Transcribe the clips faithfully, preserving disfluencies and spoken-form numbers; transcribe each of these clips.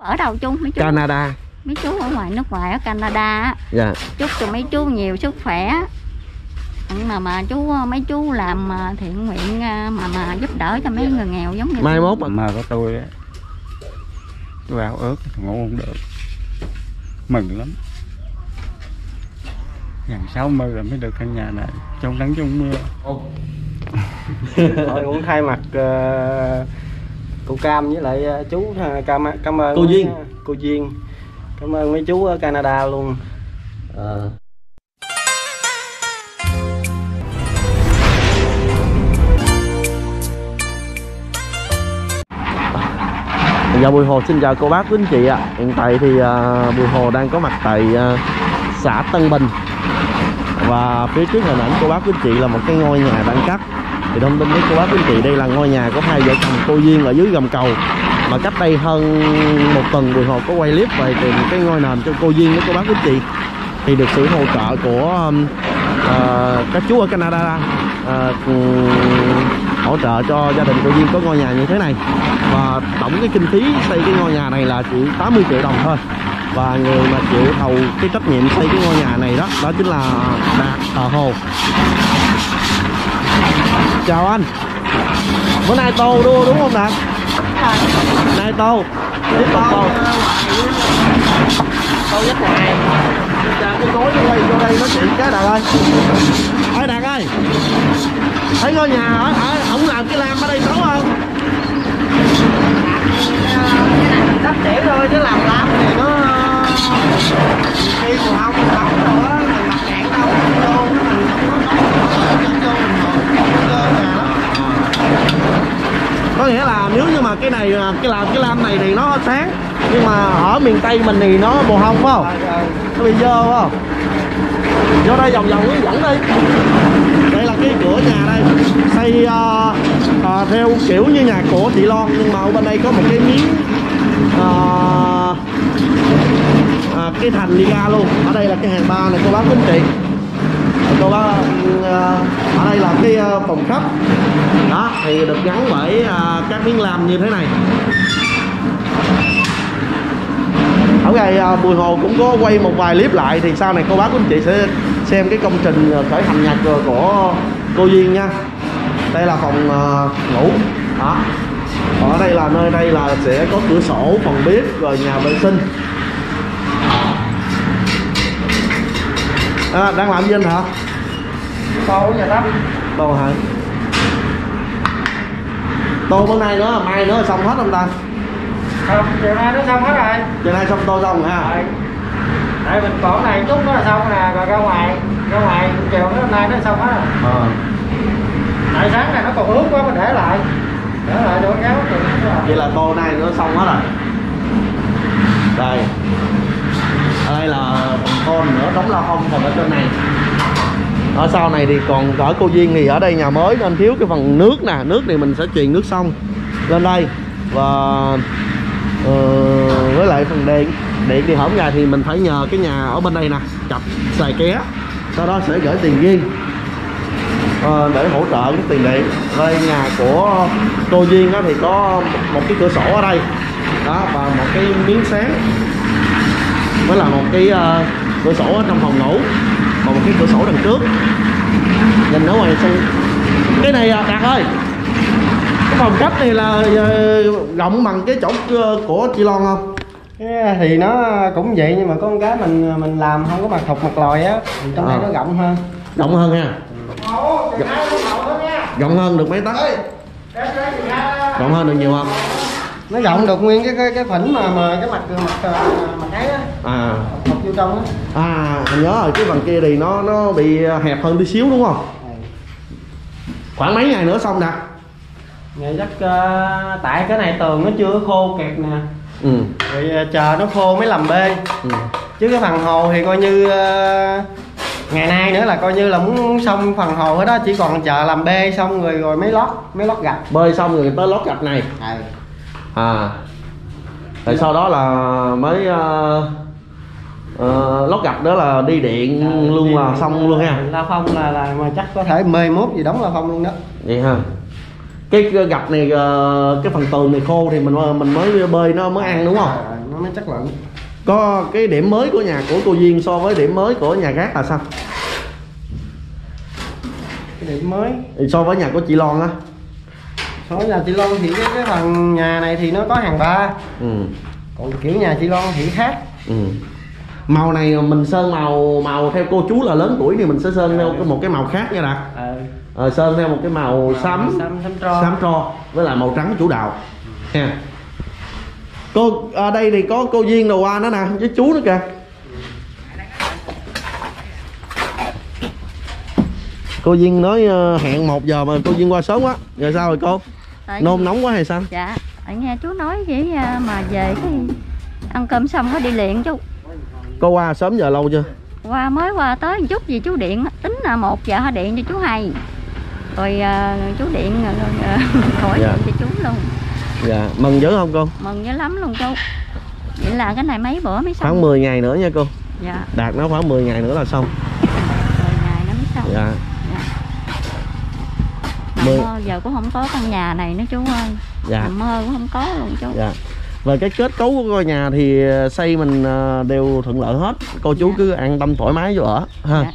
ở đâu chung mấy chú? Canada. Mấy chú ở ngoài nước ngoài ở Canada. Dạ. Chúc cho mấy chú nhiều sức khỏe. Mà mà chú mấy chú làm thiện nguyện mà mà giúp đỡ cho mấy người nghèo giống như mai mốt mà, mà của tôi á, tôi ao ớt ngủ không được, mừng lắm. Gần sáu mươi rồi mới được căn nhà này trong nắng trong mưa. Tôi cũng thay mặt uh, cô Cam với lại chú uh, Cam cảm ơn cô Duyên, cô Duyên cảm ơn mấy chú ở Canada luôn. À. Dạ Bùi Hồ xin chào cô bác quý anh chị ạ. À. Hiện tại thì uh, Bùi Hồ đang có mặt tại uh, xã Tân Bình. Và phía trước hình ảnh cô bác quý anh chị là một cái ngôi nhà đang cắt. Thì thông tin với cô bác quý anh chị đây là ngôi nhà của hai vợ chồng cô Duyên ở dưới Gầm Cầu. Mà cách đây hơn một tuần Bùi Hồ có quay clip về tìm cái ngôi nền cho cô Duyên với cô bác quý anh chị. Thì được sự hỗ trợ của uh, các chú ở Canada uh, hỗ trợ cho gia đình cô Duyên có ngôi nhà như thế này. Và tổng cái kinh phí xây cái ngôi nhà này là chỉ tám mươi triệu đồng thôi. Và người mà chịu thầu cái trách nhiệm xây cái ngôi nhà này đó, đó chính là Đạt Tờ Hồ. Chào anh. Bữa nay tô đua đúng không Đạt? Nay tô. Tiếp tô. Tô nhất ngày. Chào cô tối vô đây, vô đây nói chuyện cái Đạt ơi. Ê Đạt ơi. Thấy ngôi nhà ở ở ổng làm cái lam ở đây xấu không? Sắp xỉu thôi chứ làm lam thì nó khi mùa hông mình đóng nữa mình mặc cạn đâu mình vô mình không có có nghĩa là nếu như mà cái này cái làm cái lam này thì nó sáng nhưng mà ở miền Tây mình thì nó mùa hông phải không? Nó bị dơ phải không? Vô đây vòng vòng hướng dẫn đi. Đây là cái cửa nhà đây xây uh, uh, theo kiểu như nhà của chị Loan nhưng mà ở bên đây có một cái miếng uh, uh, cái thành đi ra luôn. Ở đây là cái hàng ba này cô bác kính chị. Cô bác uh, ở đây là cái uh, phòng khách đó thì được gắn bởi uh, các miếng lam như thế này. Ở ngày uh, Bùi Hồ cũng có quay một vài clip lại thì sau này cô bác quý anh chị sẽ xem cái công trình khởi hành nhà cửa của cô Duyên nha. Đây là phòng uh, ngủ đó. Ở đây là nơi đây là sẽ có cửa sổ, phòng bếp rồi nhà vệ sinh. À, đang làm gì anh hả? Tô nhà đất. Tô hả? Tô bữa nay nữa mai nữa xong hết không ta? Không, chiều nay nó xong hết rồi. Chiều nay xong tô xong ha. Rồi. Tại mình cổ này chút nó là xong nè, rồi ra ngoài, ra ngoài chiều nó hôm nay nó xong hết rồi. Ờ. Tại sáng này nó còn ướt quá mình để lại. Để lại đồ kéo thì nó vậy là tô này nó xong hết rồi. Đây. Ở đây là phòng con nữa, đóng la hông còn ở trên này. Ở sau này thì còn ở cô Duyên thì ở đây nhà mới nên thiếu cái phần nước nè, nước thì mình sẽ truyền nước sông lên đây. Và uh, với lại phần điện điện thì hổng ra thì mình phải nhờ cái nhà ở bên đây nè chập xài ké, sau đó sẽ gửi tiền riêng uh, để hỗ trợ cái tiền điện. Đây nhà của cô Duyên đó thì có một cái cửa sổ ở đây đó và một cái miếng sáng với là một cái uh, cửa sổ ở trong phòng ngủ và một cái cửa sổ đằng trước nhìn ở ngoài sân. Cái này uh, Đạt ơi, cái phòng cách này là rộng bằng cái chỗ của chị Loan không? Yeah, thì nó cũng vậy nhưng mà có con cái mình mình làm không có mặt thục mặt lòi á, trong đây à. Nó rộng hơn. Rộng hơn ha. Ồ, rộng, rộng hơn được mấy tấc? Rộng hơn được nhiều không? Nó rộng được nguyên cái cái, cái phỉnh mà mà cái mặt mặt mặt ấy á. À, mặt vô trong á. À, mình nhớ rồi, cái phần kia thì nó nó bị hẹp hơn tí xíu đúng không? À. Khoảng mấy ngày nữa xong nè? Ngày chắc uh, tại cái này tường nó chưa khô kẹt nè. Ừ. Rồi uh, chờ nó khô mới làm bê. Ừ. Chứ cái phần hồ thì coi như uh, ngày nay nữa là coi như là muốn xong phần hồ hết đó, chỉ còn chờ làm bê xong rồi rồi mới lót, mới lót gạch. Bê xong rồi tới lót gạch này. À. À. Rồi sau đó là mới uh, uh, lót gạch đó là đi điện à, luôn đi là xong luôn ha. La phong là là mà chắc có thể mười mốt gì đóng la phong luôn đó. Vậy ha. Cái gạch này cái phần tường này khô thì mình mình mới bơi nó mới ăn đúng không? À, nó nó chắc lận. Có cái điểm mới của nhà của cô Duyên so với điểm mới của nhà gác là sao? Cái điểm mới so với nhà của chị Loan á, so với nhà chị Loan thì cái, cái phần nhà này thì nó có hàng ba, ừ. còn kiểu nhà chị Loan thì khác. ừ. Màu này mình sơn màu màu theo cô chú là lớn tuổi thì mình sẽ sơn theo à, một cái màu khác nha Đạt. à. à, Sơn theo một cái màu xám, xám, xám, tro. xám tro với lại màu trắng chủ đạo. ừ. yeah. Cô ở đây thì có cô Duyên đồ qua nữa nè với chú nữa kìa. Cô Duyên nói hẹn một giờ mà cô Duyên qua sớm quá. Rồi sao rồi cô? Tại nôn nóng quá hay sao? Dạ, nghe chú nói vậy mà về cái ăn cơm xong có đi liền chú. Cô qua sớm giờ lâu chưa? Qua mới qua tới một chút gì chú điện, tính là một giờ họ điện cho chú hay. Rồi chú điện hỏi dạ. điện cho chú luôn. Dạ, mừng dữ không cô? Mừng dữ lắm luôn chú. Vậy là cái này mấy bữa mới xong. Khoảng mười ngày nữa nha cô. Dạ. Đạt nó khoảng mười ngày nữa là xong. mười ngày nó mới xong. Dạ. Mơ giờ cũng không có căn nhà này nữa chú ơi. Dạ. Mơ cũng không có luôn chú. Dạ. Về cái kết cấu của ngôi nhà thì xây mình đều thuận lợi hết. Cô chú dạ. cứ an tâm thoải mái vô ở ha. Dạ.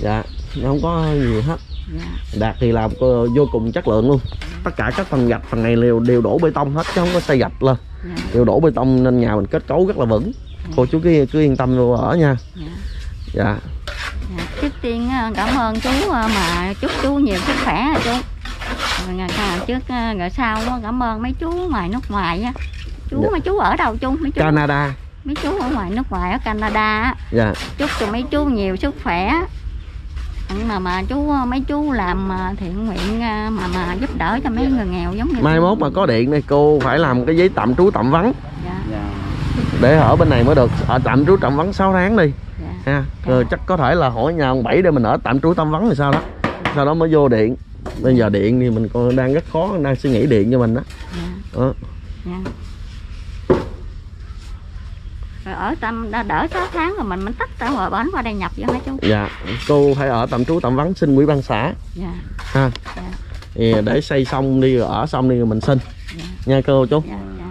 Dạ. dạ. Không có gì hết. Dạ. Đạt thì làm vô cùng chất lượng luôn. Dạ. Tất cả các phần gạch phần này đều, đều đổ bê tông hết chứ không có xây gạch lên. Dạ. Đều đổ bê tông nên nhà mình kết cấu rất là vững. Dạ. Cô chú cứ, cứ yên tâm vô ở nha. Dạ. dạ. dạ. Trước tiên cảm ơn chú mà chúc chú nhiều sức khỏe chú. Ngày trước ngày sau cảm ơn mấy chú ngoài nước ngoài á. Chú dạ. mà chú ở đâu chú? Mấy chú Canada. Mấy chú ở ngoài nước ngoài ở Canada á. Dạ. Chúc cho mấy chú nhiều sức khỏe. Mà mà chú mấy chú làm thiện nguyện mà mà giúp đỡ cho mấy người nghèo giống như mai mốt mà có điện này cô phải làm cái giấy tạm trú tạm vắng. Dạ. Dạ. Để ở bên này mới được, ở tạm trú tạm vắng sáu tháng đi. Dạ. Ha. Rồi dạ. chắc có thể là hỏi nhà ông Bảy để mình ở tạm trú tạm vắng thì sao đó. Sau đó mới vô điện. Bây giờ điện thì mình còn đang rất khó, đang suy nghĩ điện cho mình đó. Dạ. Đó. Dạ. Rồi ở tầm đã đỡ sáu tháng rồi mình mình tách ra ngoài bến qua đây nhập vô hả chú? Dạ, cô phải ở tạm trú tạm vắng xin ủy ban xã. Dạ. Ha. Dạ. Thì để xây xong đi rồi ở xong đi rồi mình xin. Dạ. Nha cô chú. Dạ, dạ.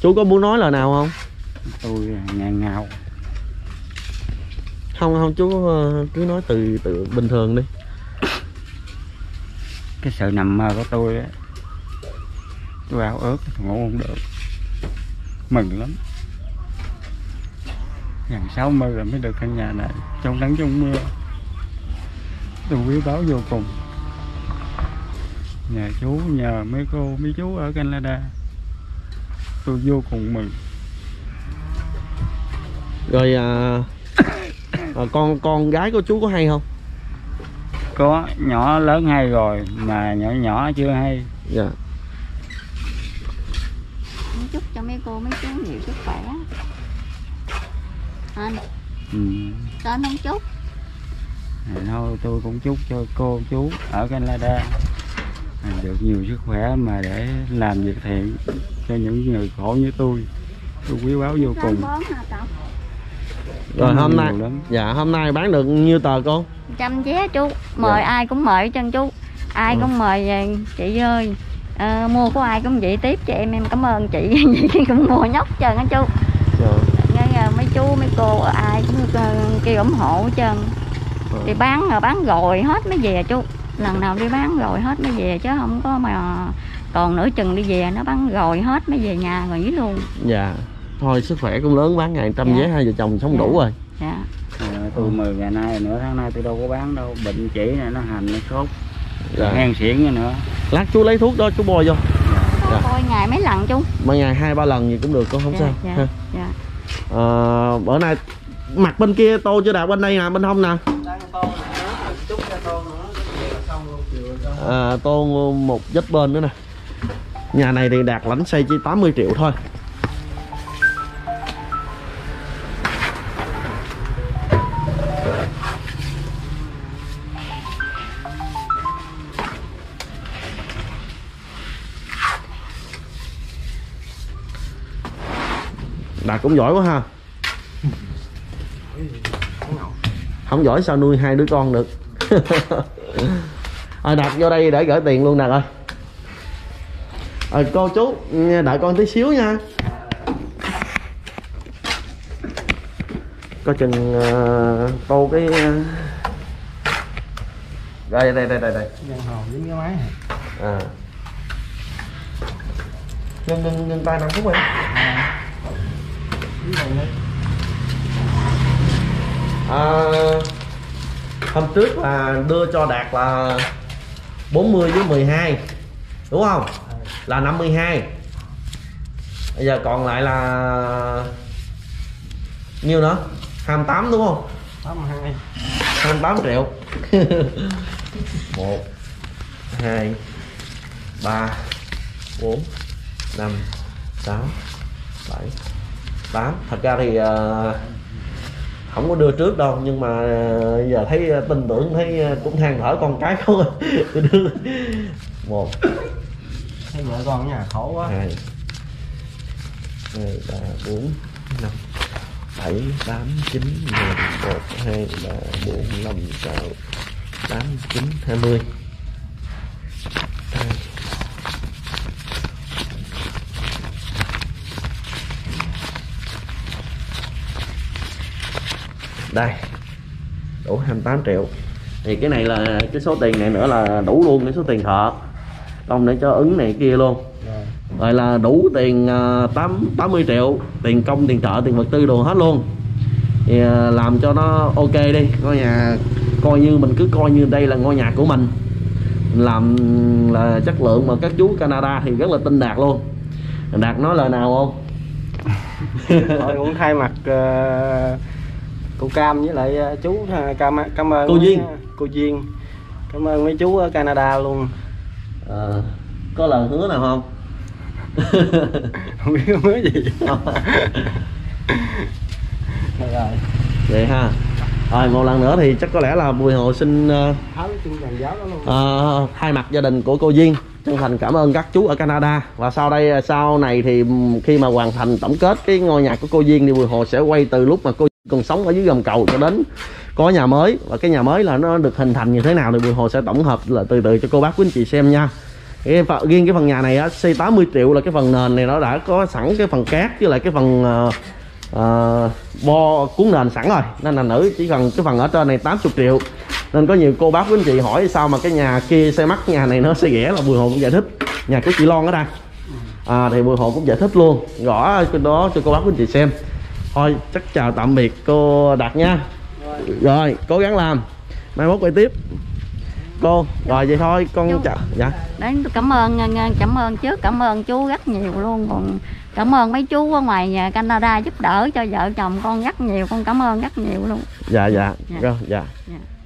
Chú có muốn nói lời nào không? Tôi ngàn ngào. Không không chú cứ nói từ từ bình thường đi. Cái sự nằm mơ của tôi á, tôi ao ớt ngủ không được, mừng lắm. Gần sáu mươi rồi mới được căn nhà này, trong nắng trong mưa, tôi quý báu vô cùng. Nhờ chú, nhờ mấy cô, mấy chú ở Canada, tôi vô cùng mừng. Rồi à, à, con con gái của chú có hay không? Có, nhỏ lớn hay rồi mà nhỏ nhỏ chưa hay. Dạ. Chúc cho mấy cô mấy chú nhiều sức khỏe. Anh. Ừ. Tên ông chúc. À, thôi tôi cũng chúc cho cô chú ở Canada à, được nhiều sức khỏe mà để làm việc thiện cho những người khổ như tôi. Tôi quý báu vô cùng. Rồi hôm nay dạ hôm nay bán được nhiêu tờ cô? Trăm vé chú. Mời dạ. ai cũng mời chân chú. Ai ừ. cũng mời chị ơi. À, mua của ai cũng vậy tiếp cho em em cảm ơn chị. Chị cũng mua nhóc trơn á chú. Dạ. Mấy chú mấy cô ai cũng kêu ủng hộ chân. Dạ. Thì bán rồi bán rồi hết mới về chú. Lần nào đi bán rồi hết mới về chứ không có mà còn nửa chừng đi về nó bán rồi hết mới về nhà nghỉ luôn. Dạ. Thôi sức khỏe cũng lớn bán ngày trăm dạ. vé hai vợ chồng sống dạ. đủ rồi. Dạ. À, tôi mười ngày nay nửa tháng nay tôi đâu có bán đâu, bệnh chỉ này nó hành nó sốt. Dạ. Hen xiển nữa. Lát chú lấy thuốc đó chú bôi vô. Dạ. Dạ. Bôi ngày mấy lần chú? Mỗi ngày hai ba lần gì cũng được con không dạ. sao. Dạ. Ha. Dạ. À, bữa nay mặt bên kia tô chưa đạt bên đây nè, bên hông nè. Đang tô nữa, chút ra tô nữa là xong luôn. À, tô một vết bên nữa nè. Nhà này thì Đạt lãnh xây chỉ tám mươi triệu thôi. Đạt cũng giỏi quá ha. Không giỏi sao nuôi hai đứa con được. À, Đạt vô đây để gửi tiền luôn Đạt ơi. À, cô chú đợi con tí xíu nha. Coi chừng uh, tô cái đây đây đây đây đây. Giang hồ dính cái máy. À. Ngưng ngưng ngưng tay năm phút rồi. À. À, hôm trước là đưa cho Đạt là bốn mươi với mười hai đúng không? Là năm mươi hai. Bây giờ còn lại là nhiêu nữa? hai mươi tám đúng không? tám mươi hai. hai mươi tám triệu. một hai ba bốn năm sáu bảy tám. Thật ra thì uh, không có đưa trước đâu, nhưng mà uh, giờ thấy uh, tin tưởng, thấy uh, cũng than thở con cái không. Đưa một thấy vợ con ở nhà khổ quá. Hai ba bốn năm bảy tám chín mười một hai ba bốn năm sáu tám chín hai mươi. Đây, đủ hai mươi tám triệu. Thì cái này là cái số tiền này nữa là đủ luôn cái số tiền thợ ông để cho ứng này kia luôn. Rồi là đủ tiền tám mươi triệu, tiền công, tiền trợ, tiền vật tư đồ hết luôn. Thì làm cho nó ok đi. Ngôi nhà coi như mình cứ coi như đây là ngôi nhà của mình. Làm là chất lượng, mà các chú Canada thì rất là tin Đạt luôn. Đạt nói lời nào không? Tôi cũng thay mặt uh, cô Cam với lại chú Cam cảm ơn cô Duyên, cô Duyên cảm ơn mấy chú ở Canada luôn. À, có lời hứa nào không? Không biết hứa gì. Rồi. Vậy ha. Rồi một lần nữa thì chắc có lẽ là Bùi Hồ xin uh, uh, thay mặt gia đình của cô Duyên chân thành cảm ơn các chú ở Canada. Và sau đây sau này thì khi mà hoàn thành tổng kết cái ngôi nhà của cô Duyên thì Bùi Hồ sẽ quay từ lúc mà cô còn sống ở dưới Gầm Cầu cho đến có nhà mới, và cái nhà mới là nó được hình thành như thế nào thì Bùi Hồ sẽ tổng hợp là từ từ cho cô bác quý anh chị xem nha. Cái phần, riêng cái phần nhà này á, xây tám mươi triệu là cái phần nền này nó đã có sẵn cái phần cát với lại cái phần uh, uh, bo cuốn nền sẵn rồi, nên là nữ chỉ cần cái phần ở trên này tám mươi triệu. Nên có nhiều cô bác quý anh chị hỏi sao mà cái nhà kia xây mắc, nhà này nó sẽ rẻ, là Bùi Hồ cũng giải thích. Nhà của chị Loan ở đây à, thì Bùi Hồ cũng giải thích luôn rõ cái đó cho cô bác quý anh chị xem. Thôi chắc chào tạm biệt cô Đạt nha. Rồi, rồi cố gắng làm, mai mốt quay tiếp cô. Rồi vậy thôi con chào. Dạ đáng cảm ơn, cảm ơn trước, cảm ơn chú rất nhiều luôn. Còn cảm ơn mấy chú ở ngoài nhà Canada giúp đỡ cho vợ chồng con rất nhiều, con cảm ơn rất nhiều luôn. Dạ dạ dạ, dạ. dạ.